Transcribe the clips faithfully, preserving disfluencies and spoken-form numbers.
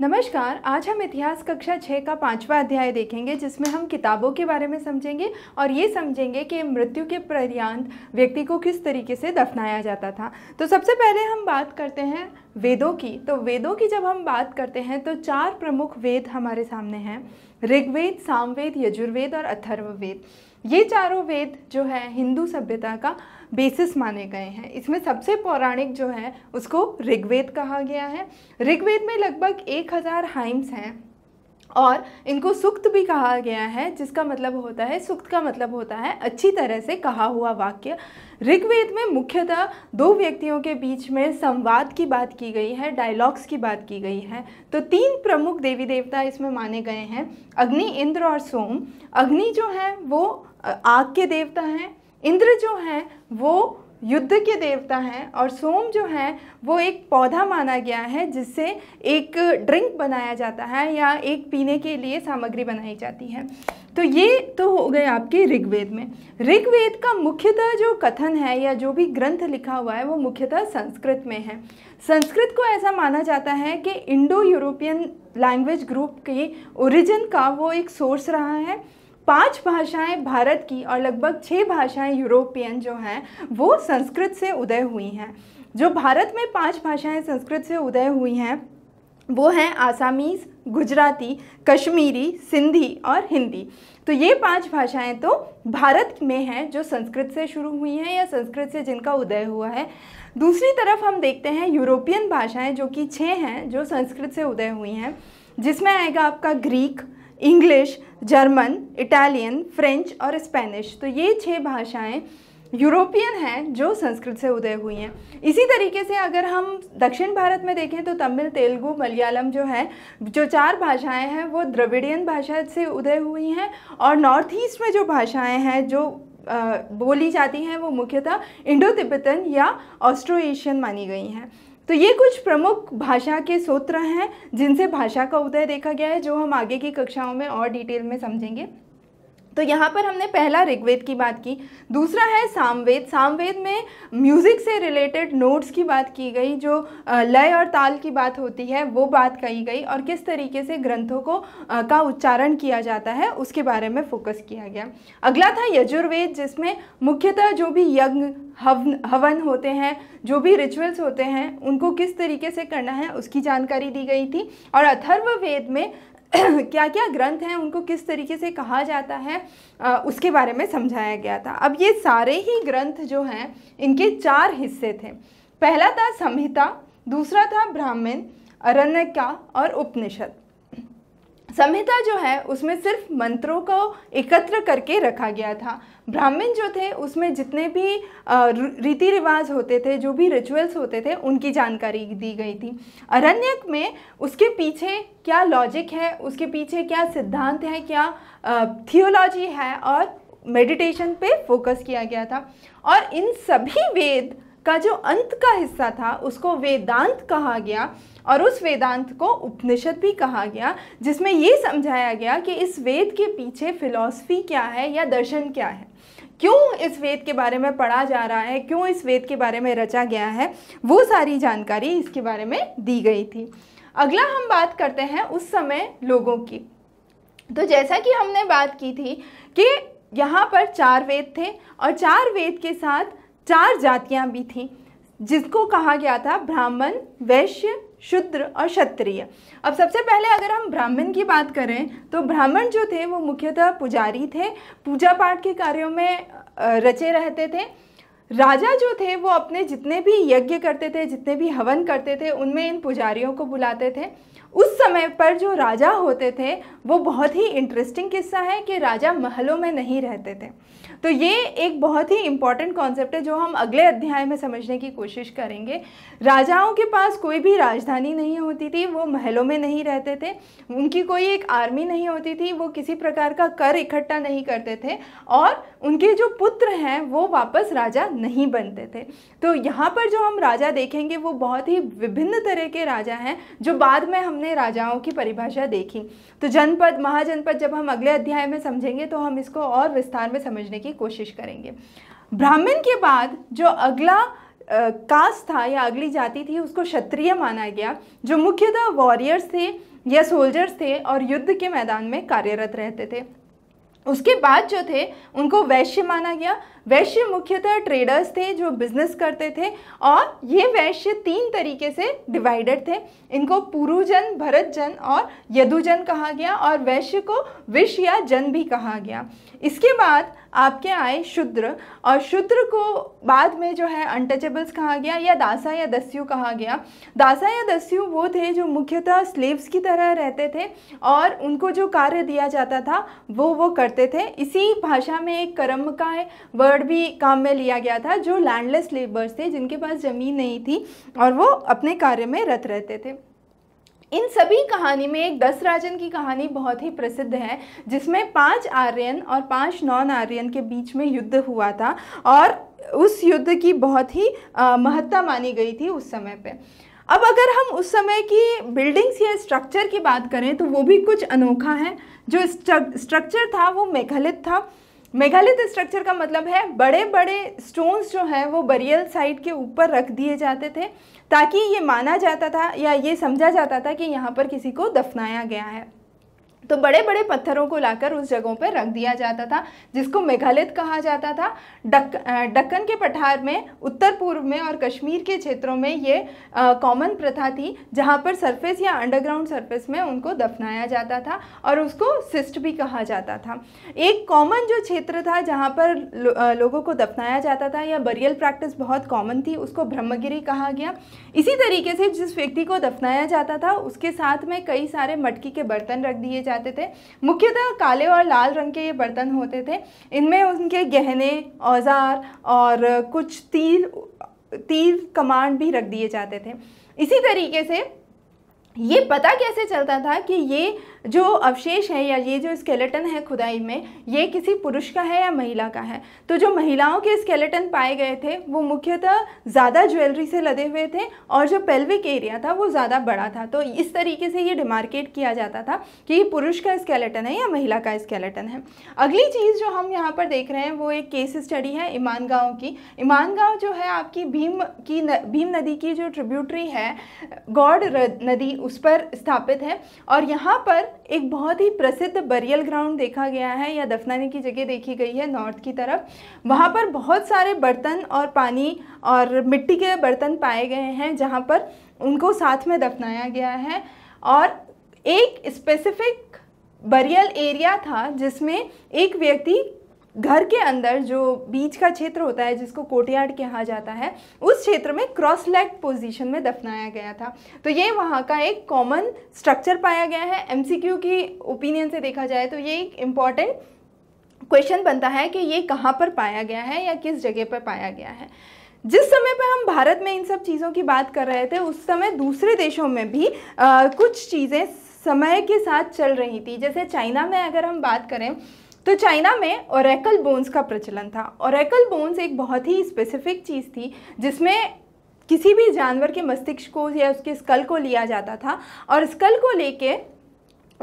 नमस्कार, आज हम इतिहास कक्षा छः का पांचवा अध्याय देखेंगे जिसमें हम किताबों के बारे में समझेंगे और ये समझेंगे कि मृत्यु के पर्यंत व्यक्ति को किस तरीके से दफनाया जाता था। तो सबसे पहले हम बात करते हैं वेदों की। तो वेदों की जब हम बात करते हैं तो चार प्रमुख वेद हमारे सामने हैं, ऋग्वेद, सामवेद, यजुर्वेद और अथर्ववेद। ये चारों वेद जो है हिंदू सभ्यता का बेसिस माने गए हैं। इसमें सबसे पौराणिक जो है उसको ऋग्वेद कहा गया है। ऋग्वेद में लगभग एक हज़ार हाइम्स हैं और इनको सूक्त भी कहा गया है, जिसका मतलब होता है, सूक्त का मतलब होता है अच्छी तरह से कहा हुआ वाक्य। ऋग्वेद में मुख्यतः दो व्यक्तियों के बीच में संवाद की बात की गई है, डायलॉग्स की बात की गई है। तो तीन प्रमुख देवी देवता इसमें माने गए हैं, अग्नि, इंद्र और सोम। अग्नि जो है वो आग के देवता हैं, इंद्र जो हैं वो युद्ध के देवता हैं और सोम जो है वो एक पौधा माना गया है जिससे एक ड्रिंक बनाया जाता है या एक पीने के लिए सामग्री बनाई जाती है। तो ये तो हो गए आपके ऋग्वेद में। ऋग्वेद का मुख्यतः जो कथन है या जो भी ग्रंथ लिखा हुआ है वो मुख्यतः संस्कृत में है। संस्कृत को ऐसा माना जाता है कि इंडो यूरोपियन लैंग्वेज ग्रुप के ओरिजिन का वो एक सोर्स रहा है। पांच भाषाएं भारत की और लगभग छह भाषाएं यूरोपियन जो हैं वो संस्कृत से उदय हुई हैं। जो भारत में पांच भाषाएं संस्कृत से उदय हुई हैं वो हैं आसामीज़, गुजराती, कश्मीरी, सिंधी और हिंदी। तो ये पांच भाषाएं तो भारत में हैं जो संस्कृत से शुरू हुई हैं या संस्कृत से जिनका उदय हुआ है। दूसरी तरफ हम देखते हैं यूरोपियन भाषाएँ जो कि छः हैं जो संस्कृत से उदय हुई हैं, जिसमें आएगा आपका Greek, English, German, Italian, French और स्पेनिश। तो ये छह भाषाएं यूरोपियन हैं जो संस्कृत से उदय हुई हैं। इसी तरीके से अगर हम दक्षिण भारत में देखें तो तमिल, तेलुगु, मलयालम जो है, जो चार भाषाएं हैं वो द्रविडियन भाषा से उदय हुई हैं। और नॉर्थ ईस्ट में जो भाषाएं हैं जो आ, बोली जाती हैं वो मुख्यतः इंडो तिब्बतन या ऑस्ट्रो एशियन मानी गई हैं। तो ये कुछ प्रमुख भाषा के सूत्र हैं जिनसे भाषा का उदय देखा गया है, जो हम आगे की कक्षाओं में और डिटेल में समझेंगे। तो यहाँ पर हमने पहला ऋग्वेद की बात की। दूसरा है सामवेद। सामवेद में म्यूज़िक से रिलेटेड नोट्स की बात की गई, जो लय और ताल की बात होती है वो बात कही गई और किस तरीके से ग्रंथों को का उच्चारण किया जाता है उसके बारे में फोकस किया गया। अगला था यजुर्वेद, जिसमें मुख्यतः जो भी यज्ञ, हवन हवन होते हैं, जो भी रिचुअल्स होते हैं उनको किस तरीके से करना है उसकी जानकारी दी गई थी। और अथर्ववेद में क्या क्या ग्रंथ हैं उनको किस तरीके से कहा जाता है आ, उसके बारे में समझाया गया था। अब ये सारे ही ग्रंथ जो हैं इनके चार हिस्से थे। पहला था संहिता, दूसरा था ब्राह्मण, आरण्यक और उपनिषद। संहिता जो है उसमें सिर्फ मंत्रों को एकत्र करके रखा गया था। ब्राह्मण जो थे उसमें जितने भी रीति रिवाज होते थे, जो भी रिचुअल्स होते थे उनकी जानकारी दी गई थी। आरण्यक में उसके पीछे क्या लॉजिक है, उसके पीछे क्या सिद्धांत है, क्या थियोलॉजी है और मेडिटेशन पे फोकस किया गया था। और इन सभी वेद का जो अंत का हिस्सा था उसको वेदांत कहा गया और उस वेदांत को उपनिषद भी कहा गया, जिसमें ये समझाया गया कि इस वेद के पीछे फिलॉसफी क्या है या दर्शन क्या है, क्यों इस वेद के बारे में पढ़ा जा रहा है, क्यों इस वेद के बारे में रचा गया है, वो सारी जानकारी इसके बारे में दी गई थी। अगला हम बात करते हैं उस समय लोगों की। तो जैसा कि हमने बात की थी कि यहाँ पर चार वेद थे और चार वेद के साथ चार जातियां भी थीं, जिसको कहा गया था ब्राह्मण, वैश्य, शूद्र और क्षत्रिय। अब सबसे पहले अगर हम ब्राह्मण की बात करें तो ब्राह्मण जो थे वो मुख्यतः पुजारी थे, पूजा पाठ के कार्यों में रचे रहते थे। राजा जो थे वो अपने जितने भी यज्ञ करते थे, जितने भी हवन करते थे उनमें इन पुजारियों को बुलाते थे। उस समय पर जो राजा होते थे वो बहुत ही इंटरेस्टिंग किस्सा है कि राजा महलों में नहीं रहते थे। तो ये एक बहुत ही इम्पॉर्टेंट कॉन्सेप्ट है जो हम अगले अध्याय में समझने की कोशिश करेंगे। राजाओं के पास कोई भी राजधानी नहीं होती थी, वो महलों में नहीं रहते थे, उनकी कोई एक आर्मी नहीं होती थी, वो किसी प्रकार का कर इकट्ठा नहीं करते थे और उनके जो पुत्र हैं वो वापस राजा नहीं बनते थे। तो यहाँ पर जो हम राजा देखेंगे वो बहुत ही विभिन्न तरह के राजा हैं, जो बाद में हमने राजाओं की परिभाषा देखी। तो जनपद, महाजनपद जब हम अगले अध्याय में समझेंगे तो हम इसको और विस्तार में समझने की कोशिश करेंगे। ब्राह्मण के बाद जो अगला कास्ट था या अगली जाति थी उसको क्षत्रिय माना गया, जो मुख्यतः वॉरियर्स थे, यह सोल्जर्स थे और युद्ध के मैदान में कार्यरत रहते थे। उसके बाद जो थे उनको वैश्य माना गया। वैश्य मुख्यतः ट्रेडर्स थे जो बिजनेस करते थे, और ये वैश्य तीन तरीके से डिवाइडेड थे। इनको पुरुजन, भरतजन और यदुजन कहा गया, और वैश्य को विष या जन भी कहा गया। इसके बाद आपके आए शूद्र, और शूद्र को बाद में जो है अनटचेबल्स कहा गया या दासा या दस्यु कहा गया। दासा या दस्यु वो थे जो मुख्यतः स्लेव्स की तरह रहते थे और उनको जो कार्य दिया जाता था वो वो करते थे। इसी भाषा में एक कर्म का वर्ड भी काम में लिया गया था जो लैंडलेस लेबर्स थे, जिनके पास ज़मीन नहीं थी और वो अपने कार्य में रत रहते थे। इन सभी कहानी में एक दस राजन की कहानी बहुत ही प्रसिद्ध है, जिसमें पांच आर्यन और पांच नॉन आर्यन के बीच में युद्ध हुआ था, और उस युद्ध की बहुत ही महत्ता मानी गई थी उस समय पे। अब अगर हम उस समय की बिल्डिंग्स या स्ट्रक्चर की बात करें तो वो भी कुछ अनोखा है। जो स्ट्रक्चर था वो मेगालिथ था। मेगालिथ स्ट्रक्चर का मतलब है बड़े बड़े स्टोन्स जो हैं वो बरियल साइट के ऊपर रख दिए जाते थे, ताकि ये माना जाता था या ये समझा जाता था कि यहाँ पर किसी को दफनाया गया है। तो बड़े बड़े पत्थरों को लाकर उस जगहों पर रख दिया जाता था, जिसको मेघालिथ कहा जाता था। डक, डक्कन के पठार में, उत्तर पूर्व में और कश्मीर के क्षेत्रों में ये कॉमन प्रथा थी, जहाँ पर सरफेस या अंडरग्राउंड सरफेस में उनको दफनाया जाता था, और उसको सिस्ट भी कहा जाता था। एक कॉमन जो क्षेत्र था जहाँ पर लो, आ, लोगों को दफनाया जाता था या बरियल प्रैक्टिस बहुत कॉमन थी, उसको ब्रह्मगिरी कहा गया। इसी तरीके से जिस व्यक्ति को दफनाया जाता था उसके साथ में कई सारे मटकी के बर्तन रख दिए जाते थे। मुख्यतः काले और लाल रंग के ये बर्तन होते थे। इनमें उनके गहने, औजार और कुछ तीर तीर कमान भी रख दिए जाते थे। इसी तरीके से ये पता कैसे चलता था कि ये जो अवशेष है या ये जो स्केलेटन है खुदाई में, ये किसी पुरुष का है या महिला का है। तो जो महिलाओं के स्केलेटन पाए गए थे वो मुख्यतः ज़्यादा ज्वेलरी से लदे हुए थे, और जो पेल्विक एरिया था वो ज़्यादा बड़ा था। तो इस तरीके से ये डिमार्केट किया जाता था कि ये पुरुष का स्केलेटन है या महिला का स्केलेटन है। अगली चीज़ जो हम यहाँ पर देख रहे हैं वो एक केस स्टडी है ईमान गाँव की। ईमान गाँव जो है आपकी भीम की न, भीम नदी की जो ट्रिब्यूटरी है, गॉड नदी, उस पर स्थापित है। और यहाँ पर एक बहुत ही प्रसिद्ध बरियल ग्राउंड देखा गया है या दफनाने की जगह देखी गई है नॉर्थ की तरफ। वहाँ पर बहुत सारे बर्तन और पानी और मिट्टी के बर्तन पाए गए हैं, जहाँ पर उनको साथ में दफनाया गया है। और एक स्पेसिफिक बरियल एरिया था जिसमें एक व्यक्ति घर के अंदर, जो बीच का क्षेत्र होता है जिसको कोर्टयार्ड कहा जाता है, उस क्षेत्र में क्रॉस लेग पोजीशन में दफनाया गया था। तो ये वहाँ का एक कॉमन स्ट्रक्चर पाया गया है। एमसीक्यू की ओपिनियन से देखा जाए तो ये एक इम्पॉर्टेंट क्वेश्चन बनता है कि ये कहाँ पर पाया गया है या किस जगह पर पाया गया है। जिस समय पे हम भारत में इन सब चीज़ों की बात कर रहे थे, उस समय दूसरे देशों में भी आ, कुछ चीज़ें समय के साथ चल रही थी। जैसे चाइना में अगर हम बात करें तो चाइना में ओरेकल बोन्स का प्रचलन था। ओरेकल बोन्स एक बहुत ही स्पेसिफिक चीज़ थी जिसमें किसी भी जानवर के मस्तिष्क को या उसके स्कल को लिया जाता था, और स्कल को लेके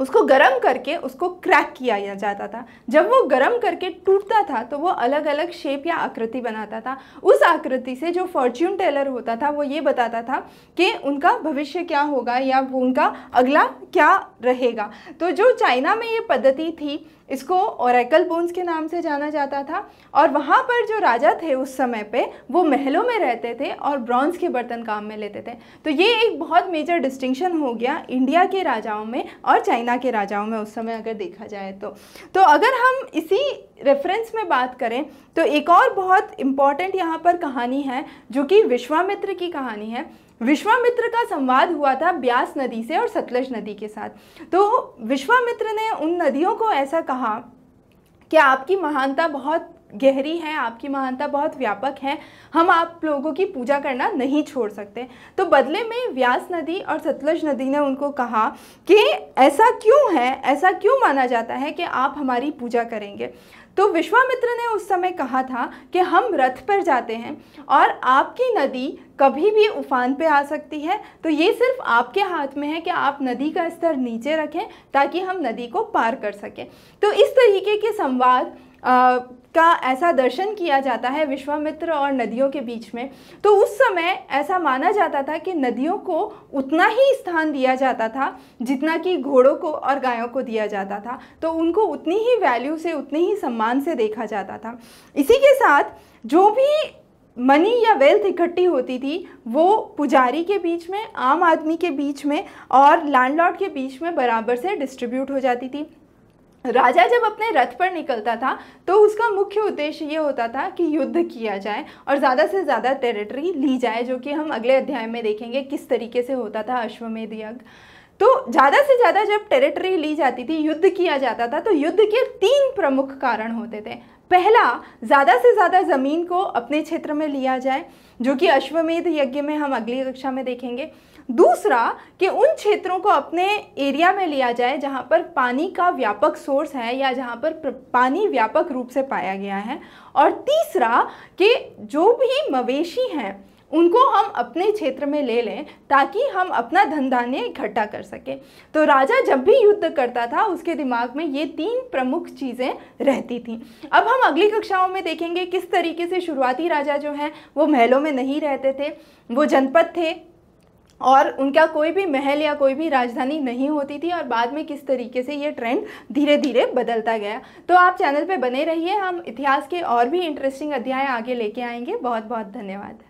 उसको गरम करके उसको क्रैक किया जाता था। जब वो गरम करके टूटता था तो वो अलग अलग शेप या आकृति बनाता था। उस आकृति से जो फॉर्च्यून टेलर होता था वो ये बताता था कि उनका भविष्य क्या होगा या वो उनका अगला क्या रहेगा। तो जो चाइना में ये पद्धति थी इसको ओरेकल बोन्स के नाम से जाना जाता था। और वहाँ पर जो राजा थे उस समय पे वो महलों में रहते थे और ब्रॉन्ज के बर्तन काम में लेते थे। तो ये एक बहुत मेजर डिस्टिंक्शन हो गया इंडिया के राजाओं में और चाइना के राजाओं में उस समय अगर देखा जाए तो। तो अगर हम इसी रेफरेंस में बात करें तो एक और बहुत इम्पॉर्टेंट यहाँ पर कहानी है जो कि विश्वामित्र की कहानी है। विश्वामित्र का संवाद हुआ था ब्यास नदी से और सतलज नदी के साथ। तो विश्वामित्र ने उन नदियों को ऐसा कहा कि आपकी महानता बहुत गहरी है, आपकी महानता बहुत व्यापक है, हम आप लोगों की पूजा करना नहीं छोड़ सकते। तो बदले में व्यास नदी और सतलज नदी ने उनको कहा कि ऐसा क्यों है, ऐसा क्यों माना जाता है कि आप हमारी पूजा करेंगे। तो विश्वामित्र ने उस समय कहा था कि हम रथ पर जाते हैं और आपकी नदी कभी भी उफान पे आ सकती है, तो ये सिर्फ आपके हाथ में है कि आप नदी का स्तर नीचे रखें ताकि हम नदी को पार कर सकें। तो इस तरीके के संवाद आ, का ऐसा दर्शन किया जाता है विश्वामित्र और नदियों के बीच में। तो उस समय ऐसा माना जाता था कि नदियों को उतना ही स्थान दिया जाता था जितना कि घोड़ों को और गायों को दिया जाता था, तो उनको उतनी ही वैल्यू से, उतने ही सम्मान से देखा जाता था। इसी के साथ जो भी मनी या वेल्थ इकट्ठी होती थी वो पुजारी के बीच में, आम आदमी के बीच में और लैंडलॉर्ड के बीच में बराबर से डिस्ट्रीब्यूट हो जाती थी। राजा जब अपने रथ पर निकलता था तो उसका मुख्य उद्देश्य ये होता था कि युद्ध किया जाए और ज़्यादा से ज़्यादा टेरिटरी ली जाए, जो कि हम अगले अध्याय में देखेंगे किस तरीके से होता था अश्वमेध यज्ञ। तो ज़्यादा से ज़्यादा जब टेरिटरी ली जाती थी, युद्ध किया जाता था, तो युद्ध के तीन प्रमुख कारण होते थे। पहला, ज़्यादा से ज़्यादा ज़मीन को अपने क्षेत्र में लिया जाए, जो कि अश्वमेध यज्ञ में हम अगली कक्षा में देखेंगे। दूसरा, कि उन क्षेत्रों को अपने एरिया में लिया जाए जहाँ पर पानी का व्यापक सोर्स है या जहाँ पर पानी व्यापक रूप से पाया गया है। और तीसरा, कि जो भी मवेशी हैं उनको हम अपने क्षेत्र में ले लें ताकि हम अपना धन धान्य इकट्ठा कर सकें। तो राजा जब भी युद्ध करता था उसके दिमाग में ये तीन प्रमुख चीज़ें रहती थीं। अब हम अगली कक्षाओं में देखेंगे किस तरीके से शुरुआती राजा जो हैं वो महलों में नहीं रहते थे, वो जनपद थे और उनका कोई भी महल या कोई भी राजधानी नहीं होती थी, और बाद में किस तरीके से ये ट्रेंड धीरे धीरे बदलता गया। तो आप चैनल पे बने रहिए, हम इतिहास के और भी इंटरेस्टिंग अध्याय आगे लेके आएंगे। बहुत बहुत धन्यवाद।